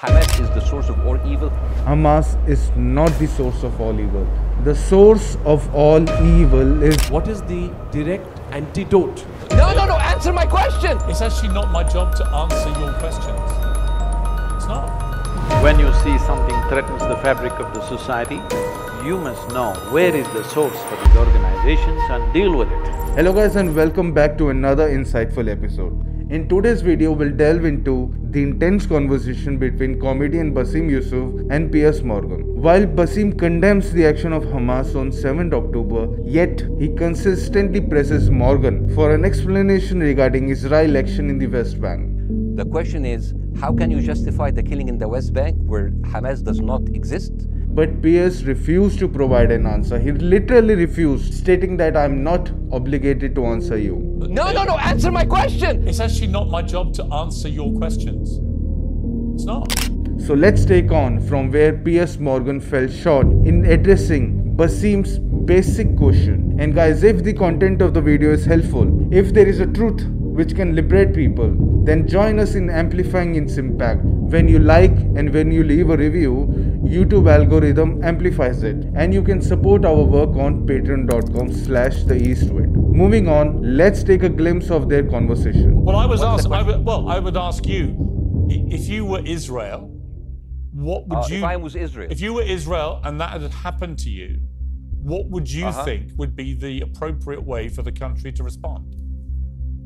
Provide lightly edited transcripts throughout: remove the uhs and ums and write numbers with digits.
Hamas is the source of all evil. Hamas is not the source of all evil. The source of all evil is... What is the direct antidote? No, answer my question! It's actually not my job to answer your questions. It's not. When you see something threatens the fabric of the society, you must know where is the source for these organizations and deal with it. Hello guys, and welcome back to another insightful episode. In today's video, we'll delve into the intense conversation between comedian Bassem Youssef and Piers Morgan. While Bassem condemns the action of Hamas on 7th October, yet he consistently presses Morgan for an explanation regarding Israel's action in the West Bank. The question is, how can you justify the killing in the West Bank where Hamas does not exist? But Piers refused to provide an answer. He literally refused, stating that I'm not obligated to answer you. No, answer my question! It's actually not my job to answer your questions. It's not. So let's take on from where Piers Morgan fell short in addressing Bassem's basic question. And guys, if the content of the video is helpful, if there is a truth which can liberate people, then join us in amplifying its impact. When you like and when you leave a review, YouTube algorithm amplifies it, and you can support our work on patreon.com/theeastwind. Moving on, let's take a glimpse of their conversation. Well, I would ask you, if you were Israel, what would you... If I was Israel? If you were Israel and that had happened to you, what would you think would be the appropriate way for the country to respond?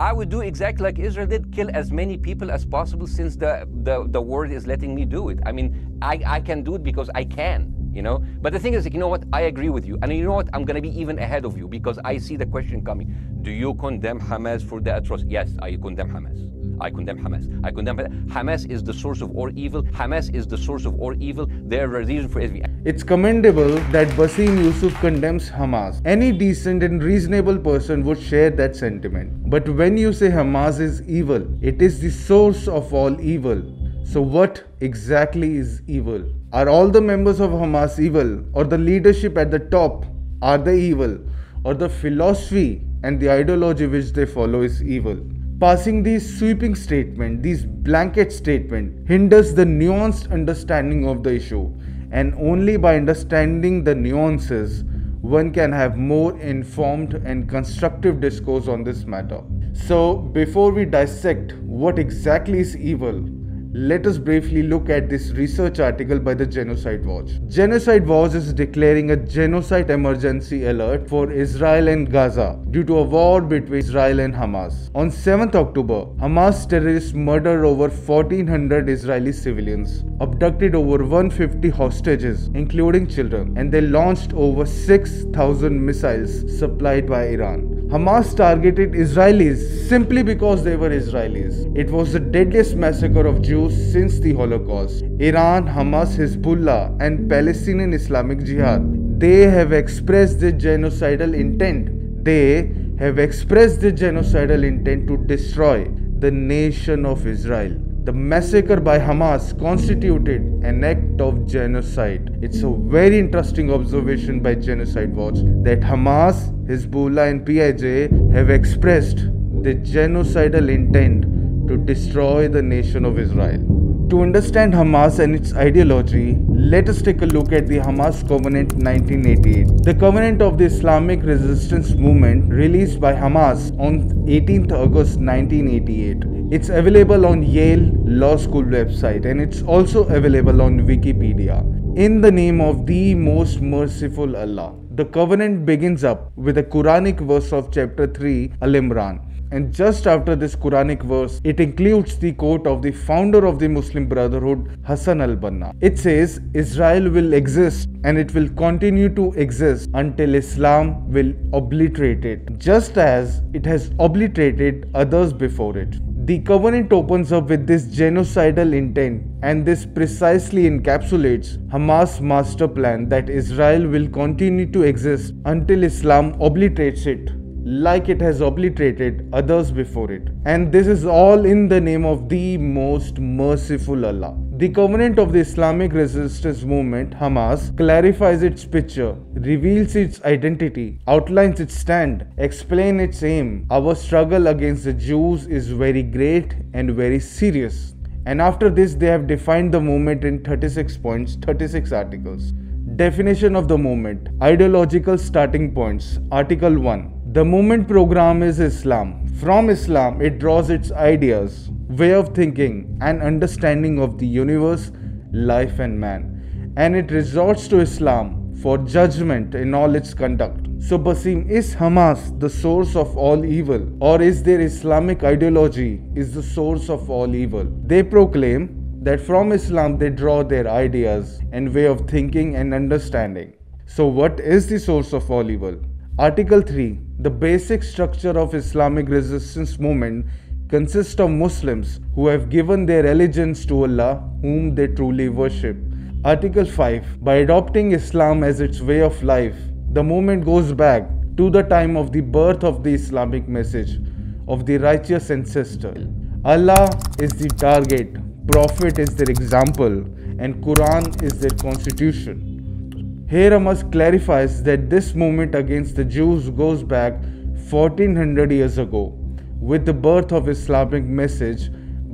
I would do exactly like Israel did, kill as many people as possible since the world is letting me do it. I mean, I can do it because I can, you know. But the thing is, you know what, I agree with you. And you know what, I'm going to be even ahead of you because I see the question coming. Do you condemn Hamas for the atrocity? Yes, I condemn Hamas. I condemn Hamas. I condemn Hamas. Hamas is the source of all evil. Hamas is the source of all evil. There are reasons for every. It's commendable that Bassem Youssef condemns Hamas. Any decent and reasonable person would share that sentiment. But when you say Hamas is evil, it is the source of all evil. So what exactly is evil? Are all the members of Hamas evil, or the leadership at the top are they evil, or the philosophy and the ideology which they follow is evil? Passing these sweeping statements, these blanket statements, hinders the nuanced understanding of the issue, and only by understanding the nuances, one can have more informed and constructive discourse on this matter. So, before we dissect what exactly is evil, let us briefly look at this research article by the Genocide Watch. Genocide Watch is declaring a genocide emergency alert for Israel and Gaza due to a war between Israel and Hamas. On 7th October, Hamas terrorists murdered over 1,400 Israeli civilians, abducted over 150 hostages, including children, and they launched over 6,000 missiles supplied by Iran. Hamas targeted Israelis simply because they were Israelis. It was the deadliest massacre of Jews since the Holocaust. Iran, Hamas, Hezbollah, and Palestinian Islamic Jihad, they have expressed their genocidal intent. They have expressed their genocidal intent to destroy the nation of Israel. The massacre by Hamas constituted an act of genocide. It's a very interesting observation by Genocide Watch that Hamas, Hezbollah and PIJ have expressed the genocidal intent to destroy the nation of Israel. To understand Hamas and its ideology, let us take a look at the Hamas Covenant 1988. The Covenant of the Islamic Resistance Movement released by Hamas on 18th August 1988. It's available on Yale Law School website and it's also available on Wikipedia. In the name of the most merciful Allah. The covenant begins up with a Quranic verse of chapter 3 Al-Imran. And just after this Quranic verse, it includes the quote of the founder of the Muslim Brotherhood, Hassan al-Banna. It says, Israel will exist and it will continue to exist until Islam will obliterate it, just as it has obliterated others before it. The covenant opens up with this genocidal intent, and this precisely encapsulates Hamas' master plan that Israel will continue to exist until Islam obliterates it, like it has obliterated others before it. And this is all in the name of the most merciful Allah. The Covenant of the Islamic Resistance Movement, Hamas, clarifies its picture, reveals its identity, outlines its stand, explains its aim. Our struggle against the Jews is very great and very serious. And after this, they have defined the movement in 36 points, 36 articles. Definition of the movement. Ideological starting points. Article 1. The movement program is Islam. From Islam, it draws its ideas, way of thinking, and understanding of the universe, life, and man. And it resorts to Islam for judgment in all its conduct. So Bassem, is Hamas the source of all evil, or is their Islamic ideology is the source of all evil? They proclaim that from Islam they draw their ideas and way of thinking and understanding. So what is the source of all evil? Article 3. The basic structure of Islamic resistance movement consists of Muslims who have given their allegiance to Allah, whom they truly worship. Article 5. By adopting Islam as its way of life, the movement goes back to the time of the birth of the Islamic message of the righteous ancestor. Allah is the target, Prophet is their example, and Quran is their constitution. Here Hamas clarifies that this movement against the Jews goes back 1400 years ago with the birth of Islamic message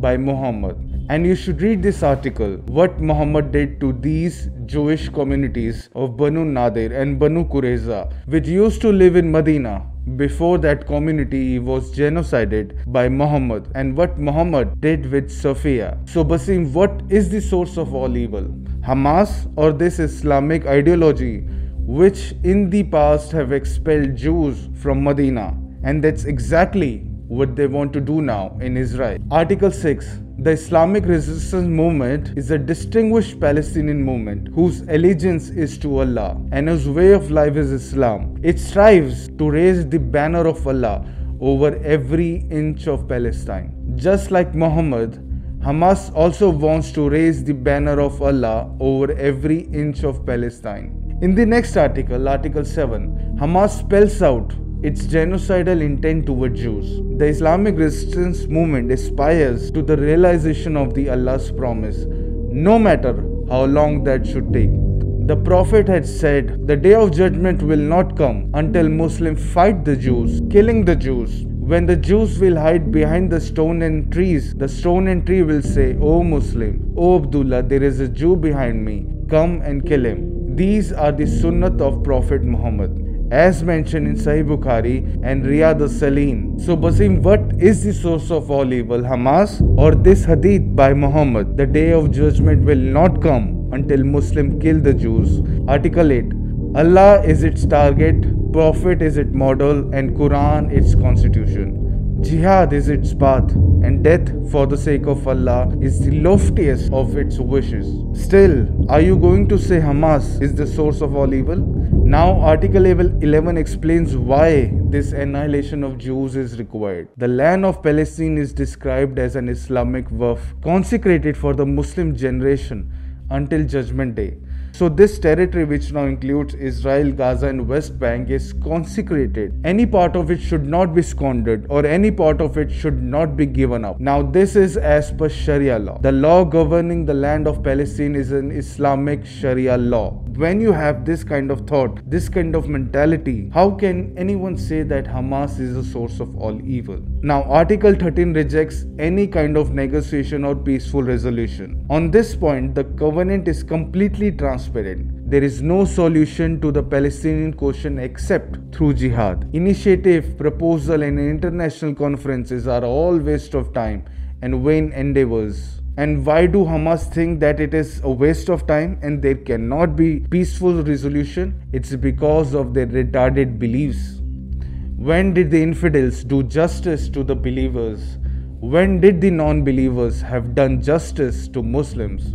by Muhammad. And you should read this article, what Muhammad did to these Jewish communities of Banu Nadir and Banu Qurayza, which used to live in Medina before that community was genocided by Muhammad, and what Muhammad did with Safiya. So Bassem, what is the source of all evil? Hamas, or this Islamic ideology which in the past have expelled Jews from Medina, and that's exactly what they want to do now in Israel. Article 6. The Islamic resistance movement is a distinguished Palestinian movement whose allegiance is to Allah and whose way of life is Islam. It strives to raise the banner of Allah over every inch of Palestine. Just like Muhammad, Hamas also wants to raise the banner of Allah over every inch of Palestine. In the next article, Article 7, Hamas spells out its genocidal intent toward Jews. The Islamic resistance movement aspires to the realization of the Allah's promise, no matter how long that should take. The Prophet had said, the day of judgment will not come until Muslims fight the Jews, killing the Jews. When the Jews will hide behind the stone and trees, the stone and tree will say, O Muslim, O Abdullah, there is a Jew behind me, come and kill him. These are the sunnat of Prophet Muhammad, as mentioned in Sahih Bukhari and Riyadh al-Saleen. So Bassem, what is the source of all evil? Hamas, or this hadith by Muhammad, the day of judgment will not come until Muslims kill the Jews. Article 8. Allah is its target, Prophet is its model, and Quran its constitution. Jihad is its path, and death for the sake of Allah is the loftiest of its wishes. Still, are you going to say Hamas is the source of all evil? Now, Article 11 explains why this annihilation of Jews is required. The land of Palestine is described as an Islamic waqf consecrated for the Muslim generation until Judgment Day. So this territory, which now includes Israel, Gaza and West Bank, is consecrated. Any part of it should not be squandered, or any part of it should not be given up. Now this is as per Sharia law. The law governing the land of Palestine is an Islamic Sharia law. When you have this kind of thought, this kind of mentality, how can anyone say that Hamas is the source of all evil? Now Article 13 rejects any kind of negotiation or peaceful resolution. On this point, the covenant is completely transparent. There is no solution to the Palestinian question except through jihad. Initiative, proposal and international conferences are all waste of time and vain endeavors. And why do Hamas think that it is a waste of time and there cannot be peaceful resolution? It's because of their retarded beliefs. When did the infidels do justice to the believers? When did the non-believers have done justice to Muslims?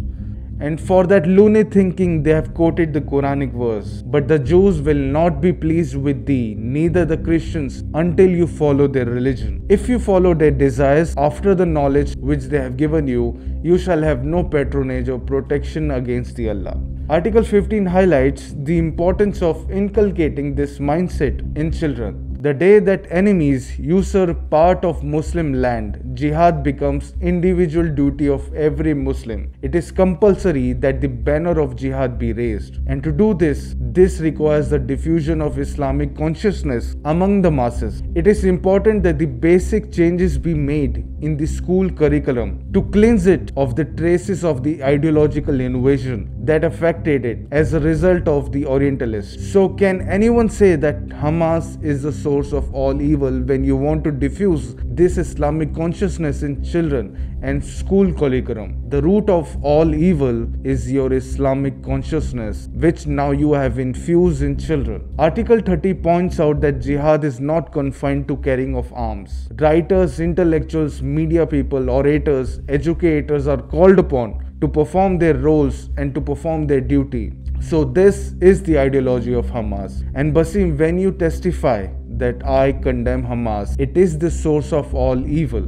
And for that loony thinking, they have quoted the Quranic verse, but the Jews will not be pleased with thee, neither the Christians, until you follow their religion. If you follow their desires after the knowledge which they have given you, you shall have no patronage or protection against the Allah. Article 15 highlights the importance of inculcating this mindset in children. The day that enemies usurp part of Muslim land, jihad becomes individual duty of every Muslim. It is compulsory that the banner of jihad be raised. And to do this requires the diffusion of Islamic consciousness among the masses. It is important that the basic changes be made in the school curriculum to cleanse it of the traces of the ideological invasion that affected it as a result of the Orientalists. So can anyone say that Hamas is the source of all evil when you want to diffuse this Islamic consciousness in children and school curriculum? The root of all evil is your Islamic consciousness, which now you have infused in children. Article 30 points out that jihad is not confined to carrying of arms. Writers, intellectuals, media people, orators, educators are called upon to perform their roles and to perform their duty. So this is the ideology of Hamas. And Bassem, when you testify that I condemn Hamas, it is the source of all evil.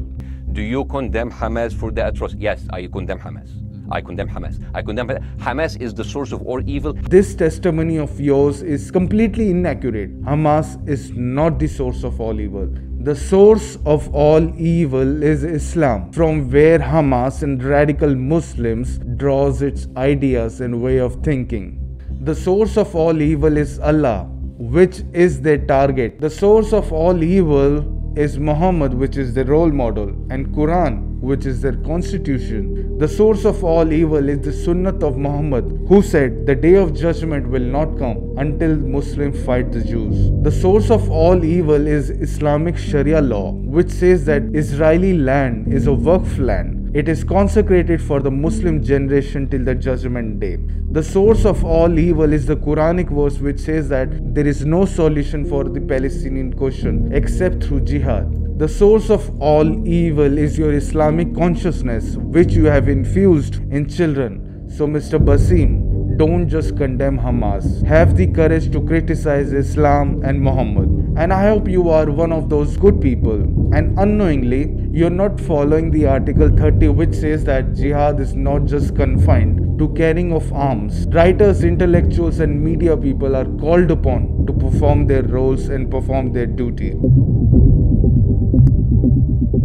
Do you condemn Hamas for the atrocity? Yes, I condemn Hamas. I condemn Hamas. I condemn Hamas. Hamas is the source of all evil. This testimony of yours is completely inaccurate. Hamas is not the source of all evil. The source of all evil is Islam, from where Hamas and radical Muslims draws its ideas and way of thinking. The source of all evil is Allah, which is their target. The source of all evil is Muhammad, which is their role model, and Quran, which is their constitution. The source of all evil is the Sunnat of Muhammad, who said the day of judgment will not come until Muslims fight the Jews. The source of all evil is Islamic Sharia law, which says that Israeli land is a waqf land. It is consecrated for the Muslim generation till the judgment day. The source of all evil is the Quranic verse which says that there is no solution for the Palestinian question except through jihad. The source of all evil is your Islamic consciousness which you have infused in children. So Mr. Bassem, don't just condemn Hamas. Have the courage to criticize Islam and Muhammad. And I hope you are one of those good people and unknowingly you're not following the Article 30 which says that jihad is not just confined to carrying of arms. Writers, intellectuals and media people are called upon to perform their roles and perform their duty.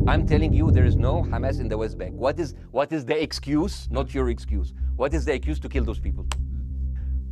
I'm telling you, there is no Hamas in the West Bank. What is the excuse? Not your excuse. What is the excuse to kill those people?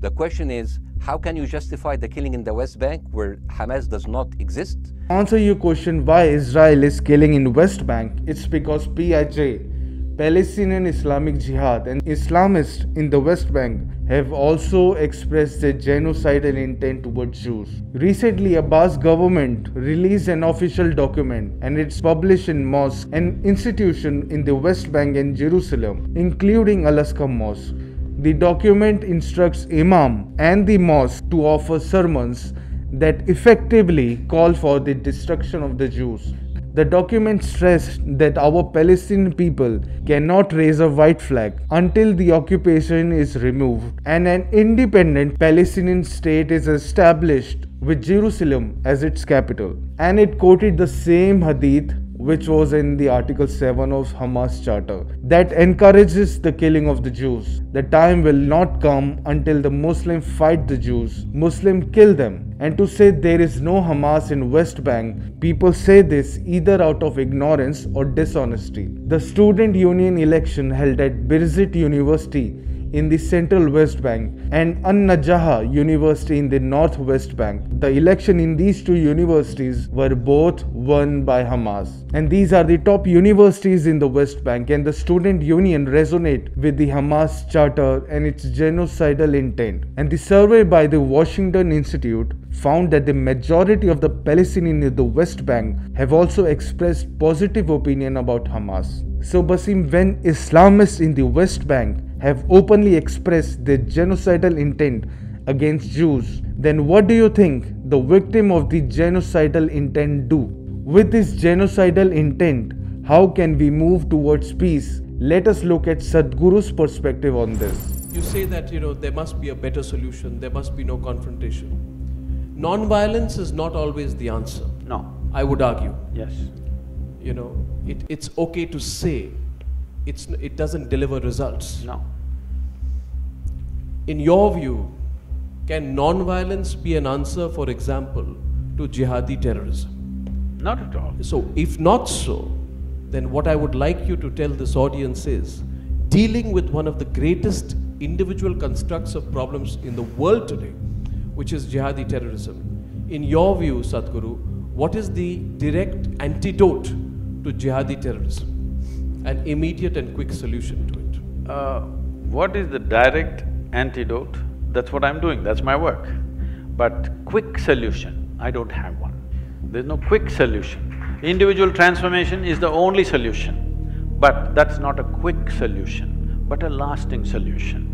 The question is, how can you justify the killing in the West Bank where Hamas does not exist? Answer your question why Israel is killing in West Bank. It's because PIJ, Palestinian Islamic Jihad, and Islamists in the West Bank have also expressed their genocidal intent towards Jews. Recently, Abbas government released an official document and it's published in mosques and institutions in the West Bank and Jerusalem, including Al-Aqsa Mosque. The document instructs Imam and the mosque to offer sermons that effectively call for the destruction of the Jews. The document stressed that our Palestinian people cannot raise a white flag until the occupation is removed and an independent Palestinian state is established with Jerusalem as its capital. And it quoted the same hadith which was in the Article 7 of Hamas Charter that encourages the killing of the Jews. The time will not come until the Muslims fight the Jews, Muslims kill them. And to say there is no Hamas in West Bank, people say this either out of ignorance or dishonesty. The student union election held at Birzeit University in the central West Bank and Jaha University in the north West Bank. The election in these two universities were both won by Hamas. And these are the top universities in the West Bank, and the student union resonate with the Hamas Charter and its genocidal intent. And the survey by the Washington Institute found that the majority of the Palestinians in the West Bank have also expressed positive opinion about Hamas. So Bassem, when Islamists in the West Bank have openly expressed their genocidal intent against Jews, then what do you think the victim of the genocidal intent do? With this genocidal intent, how can we move towards peace? Let us look at Sadhguru's perspective on this. You say that, there must be a better solution, there must be no confrontation. Non-violence is not always the answer. No. I would argue. Yes. It's okay to say, it doesn't deliver results. No. In your view, can non-violence be an answer, for example, to jihadi terrorism? Not at all. So if not so, then what I would like you to tell this audience is, dealing with one of the greatest individual constructs of problems in the world today, which is jihadi terrorism, in your view, Sadhguru, what is the direct antidote to jihadi terrorism, an immediate and quick solution to it? What is the direct antidote? That's what I'm doing, that's my work. But quick solution, I don't have one. There's no quick solution. Individual transformation is the only solution, but that's not a quick solution, but a lasting solution.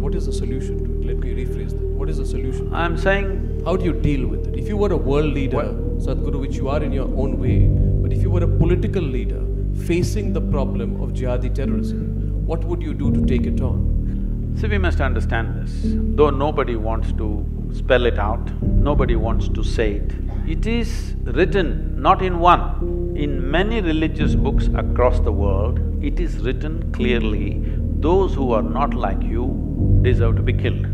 What is the solution to it? Let me rephrase that. What is the solution? I'm saying… How do you deal with it? If you were a world leader, Sadhguru, which you are in your own way, but if you were a political leader facing the problem of jihadi terrorism, what would you do to take it on? See, we must understand this, though nobody wants to spell it out, nobody wants to say it. It is written not in one, in many religious books across the world, it is written clearly, those who are not like you deserve to be killed.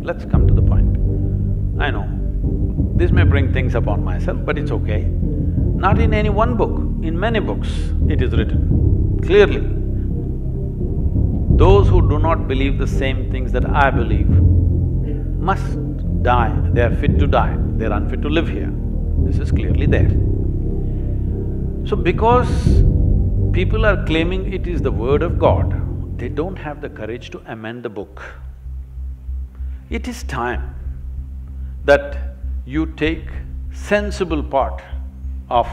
Let's come to the point. I know, this may bring things upon myself, but it's okay. Not in any one book, in many books it is written clearly. Those who do not believe the same things that I believe must die, they are fit to die, they are unfit to live here. This is clearly there. So because people are claiming it is the word of God, they don't have the courage to amend the book. It is time that you take sensible part of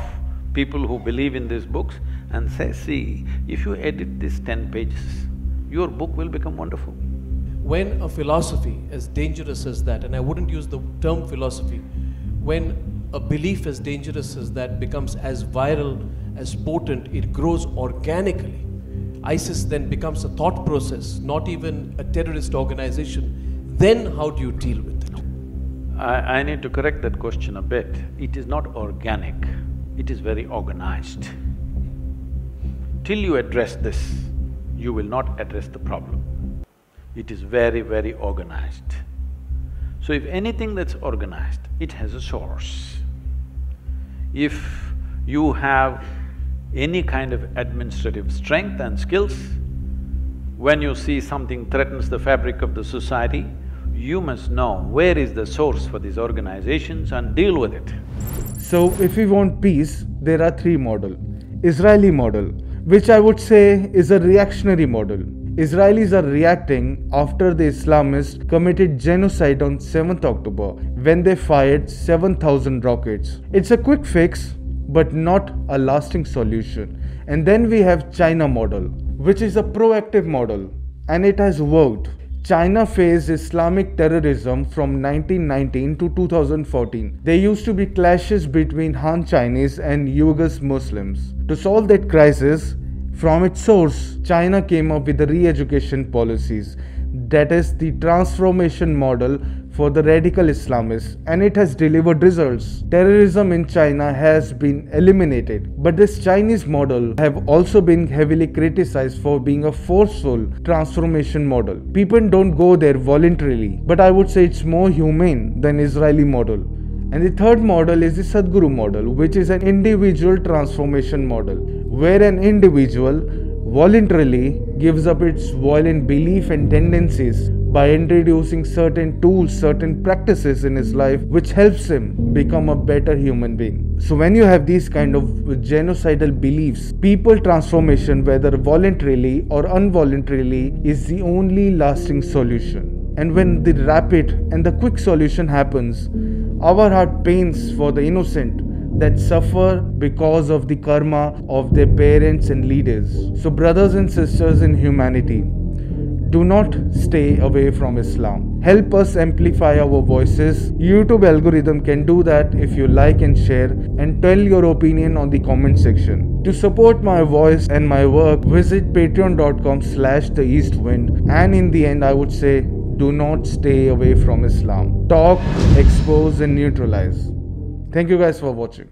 people who believe in these books and say, see, if you edit this 10 pages, your book will become wonderful. When a philosophy as dangerous as that, and I wouldn't use the term philosophy, when a belief as dangerous as that becomes as viral, as potent, it grows organically. ISIS then becomes a thought process, not even a terrorist organization. Then how do you deal with it? I need to correct that question a bit. It is not organic, it is very organized. Till you address this, you will not address the problem. It is very, very organized. So if anything that's organized, it has a source. If you have any kind of administrative strength and skills, when you see something threatens the fabric of the society, you must know where is the source for these organizations and deal with it. So if we want peace, there are three models. Israeli model, which I would say is a reactionary model. Israelis are reacting after the Islamists committed genocide on 7th October when they fired 7,000 rockets. It's a quick fix but not a lasting solution. And then we have China model, which is a proactive model, and it has worked. China faced Islamic terrorism from 1919 to 2014. There used to be clashes between Han Chinese and Uyghur Muslims. To solve that crisis, from its source, China came up with the re-education policies, that is the transformation model for the radical Islamists, and it has delivered results. Terrorism in China has been eliminated, but this Chinese model have also been heavily criticized for being a forceful transformation model. People don't go there voluntarily, but I would say it's more humane than Israeli model. And the third model is the Sadhguru model, which is an individual transformation model, where an individual voluntarily gives up its violent belief and tendencies by introducing certain tools, certain practices in his life which helps him become a better human being. So when you have these kind of genocidal beliefs, people transformation, whether voluntarily or involuntarily, is the only lasting solution. And when the rapid and the quick solution happens, our heart pains for the innocent that suffer because of the karma of their parents and leaders. So brothers and sisters in humanity, do not stay away from Islam. Help us amplify our voices. YouTube algorithm can do that if you like and share, and tell your opinion on the comment section. To support my voice and my work, visit patreon.com/theeastwind. And in the end, I would say, do not stay away from Islam. Talk, expose and neutralize. Thank you guys for watching.